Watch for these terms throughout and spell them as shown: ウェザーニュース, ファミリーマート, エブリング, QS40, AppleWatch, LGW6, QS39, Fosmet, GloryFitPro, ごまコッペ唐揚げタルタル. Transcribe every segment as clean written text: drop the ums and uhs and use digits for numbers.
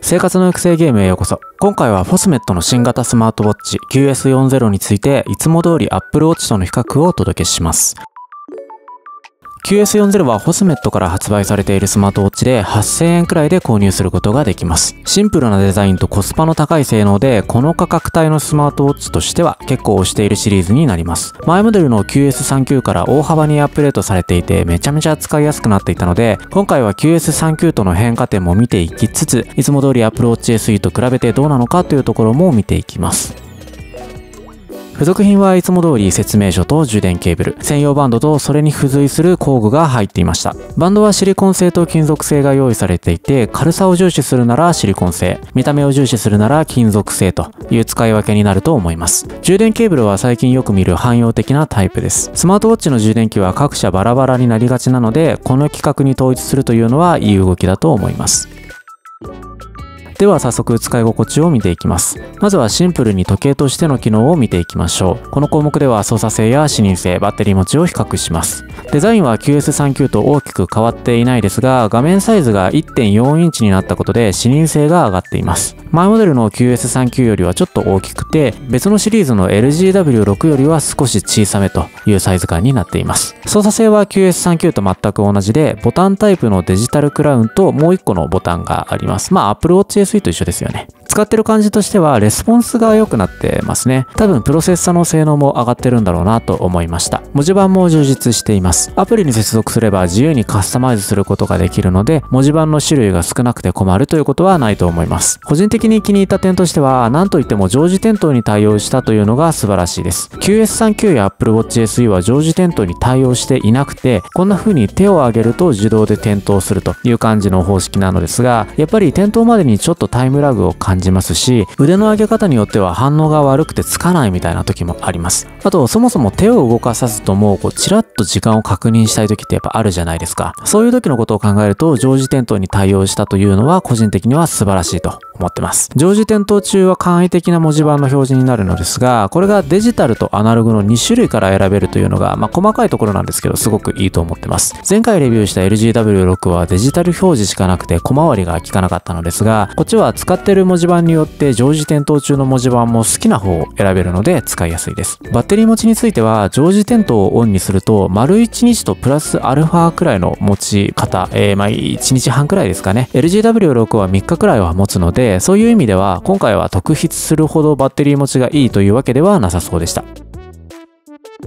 生活の育成ゲームへようこそ。今回は Fosmet の新型スマートウォッチ QS40 についていつも通り AppleWatch との比較をお届けします。 QS40 は Fosmet から発売されているスマートウォッチで8000円くらいで購入することができます。シンプルなデザインとコスパの高い性能で、この価格帯のスマートウォッチとしては結構推しているシリーズになります。前モデルの QS39 から大幅にアップデートされていて、めちゃめちゃ使いやすくなっていたので、今回は QS39 との変化点も見ていきつつ、いつも通り Apple Watch SE と比べてどうなのかというところも見ていきます。付属品はいつも通り説明書と充電ケーブル、専用バンドとそれに付随する工具が入っていました。バンドはシリコン製と金属製が用意されていて、軽さを重視するならシリコン製、見た目を重視するなら金属製という使い分けになると思います。充電ケーブルは最近よく見る汎用的なタイプです。スマートウォッチの充電器は各社バラバラになりがちなので、この規格に統一するというのはいい動きだと思います。では早速使い心地を見ていきます。まずはシンプルに時計としての機能を見ていきましょう。この項目では操作性や視認性、バッテリー持ちを比較します。デザインは QS39 と大きく変わっていないですが、画面サイズが 1.4 インチになったことで視認性が上がっています。前モデルの QS39 よりはちょっと大きくて、別のシリーズの LGW6 よりは少し小さめというサイズ感になっています。操作性は QS39 と全く同じで、ボタンタイプのデジタルクラウンともう1個のボタンがあります。Apple Watch SE と一緒ですよね。使ってる感じとしてはレスポンスが良くなってますね。多分プロセッサの性能も上がってるんだろうなと思いました。文字盤も充実しています。アプリに接続すれば自由にカスタマイズすることができるので、文字盤の種類が少なくて困るということはないと思います。個人的に気に入った点としては、何といっても常時点灯に対応したというのが素晴らしいです。 QS39 や Apple Watch SE は常時点灯に対応していなくて、こんな風に手を上げると自動で点灯するという感じの方式なのですが、やっぱり点灯までにちょっとタイムラグを感じますし、腕の上げ方によっては反応が悪くてつかないみたいな時もあります。あと、そもそも手を動かさずともチラッと時間を確認したい時ってやっぱあるじゃないですか。そういう時のことを考えると、常時点灯に対応したというのは個人的には素晴らしいと思ってます。常時点灯中は簡易的な文字盤の表示になるのですが、これがデジタルとアナログの2種類から選べるというのが、細かいところなんですけどすごくいいと思ってます。前回レビューした LGW6 はデジタル表示しかなくて小回りが効かなかったのですが、こっちは使ってる文字盤によって常時点灯中の文字盤も好きな方を選べるので使いやすいです。バッテリー持ちについては、常時点灯をオンにすると丸1日とプラスアルファくらいの持ち方、1日半くらいですかね。 LGW6 は3日くらいは持つので、そういう意味では今回は特筆するほどバッテリー持ちがいいというわけではなさそうでした。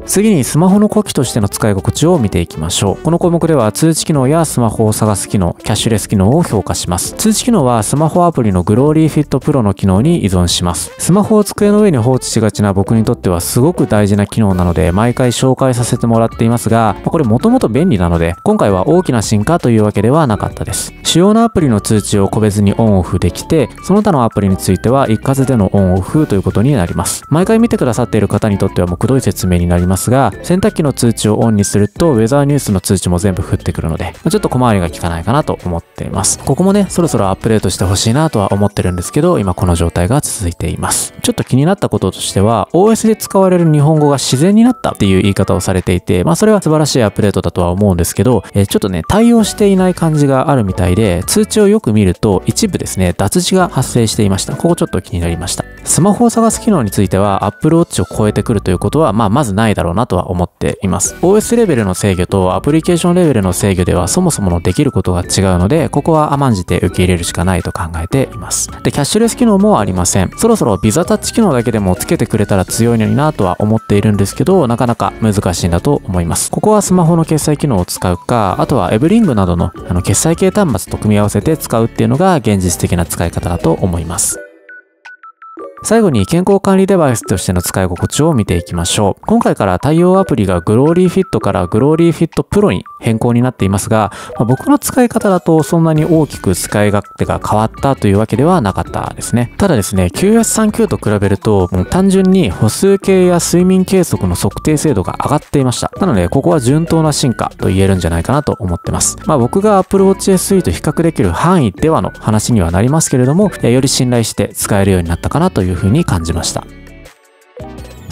次にスマホの子機としての使い心地を見ていきましょう。この項目では通知機能やスマホを探す機能、キャッシュレス機能を評価します。通知機能はスマホアプリの GloryFitPro の機能に依存します。スマホを机の上に放置しがちな僕にとってはすごく大事な機能なので毎回紹介させてもらっていますが、これもともと便利なので今回は大きな進化というわけではなかったです。主要なアプリの通知を個別にオンオフできて、その他のアプリについては一括でのオンオフということになります。毎回見てくださっている方にとってはくどい説明になりますが、洗濯機の通知をオンにするとウェザーニュースの通知も全部降ってくるので、ちょっと小回りが効かないかなと思っています。ここもね、そろそろアップデートしてほしいなとは思ってるんですけど、今この状態が続いています。ちょっと気になったこととしては OS で使われる日本語が自然になったっていう言い方をされていて、それは素晴らしいアップデートだとは思うんですけど、ちょっとね対応していない感じがあるみたいで、通知をよく見ると一部ですね脱字が発生していました。ここちょっと気になりました。スマホを探す機能については Apple Watch を超えてくるということはまずないだろうなとは思っています。 OS レベルの制御とアプリケーションレベルの制御ではそもそものできることが違うので、ここは甘んじて受け入れるしかないと考えています。で、キャッシュレス機能もありません。そろそろビザタッチ機能だけでもつけてくれたら強いのになとは思っているんですけど、なかなか難しいんだと思います。ここはスマホの決済機能を使うか、あとはエブリングなどの決済系端末と組み合わせて使うっていうのが現実的な使い方だと思います。最後に健康管理デバイスとしての使い心地を見ていきましょう。今回から対応アプリが GloryFit から GloryFitPro に変更になっていますが、僕の使い方だとそんなに大きく使い勝手が変わったというわけではなかったですね。ただですね、QS39 と比べると単純に歩数計や睡眠計測の測定精度が上がっていました。なのでここは順当な進化と言えるんじゃないかなと思ってます。僕が Apple Watch SE と比較できる範囲ではの話にはなりますけれども、より信頼して使えるようになったかなというふうに感じました。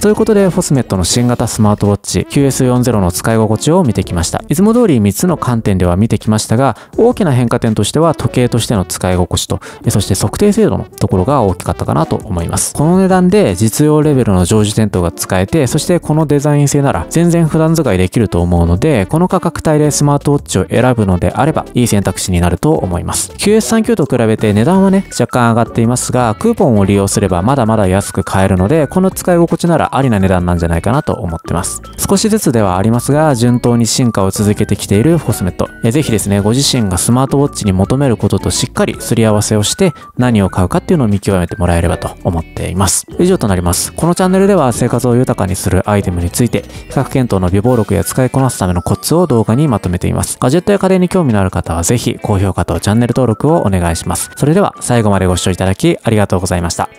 ということで、Fosmet の新型スマートウォッチ QS40 の使い心地を見てきました。いつも通り3つの観点では見てきましたが、大きな変化点としては時計としての使い心地と、そして測定精度のところが大きかったかなと思います。この値段で実用レベルの常時点灯が使えて、そしてこのデザイン性なら全然普段使いできると思うので、この価格帯でスマートウォッチを選ぶのであればいい選択肢になると思います。QS39 と比べて値段はね、若干上がっていますが、クーポンを利用すればまだまだ安く買えるので、この使い心地ならありな値段なんじゃないかなと思ってます。少しずつではありますが、順当に進化を続けてきているFosmet。ぜひですね、ご自身がスマートウォッチに求めることとしっかりすり合わせをして、何を買うかっていうのを見極めてもらえればと思っています。以上となります。このチャンネルでは生活を豊かにするアイテムについて、比較検討の備忘録や使いこなすためのコツを動画にまとめています。ガジェットや家電に興味のある方はぜひ高評価とチャンネル登録をお願いします。それでは最後までご視聴いただきありがとうございました。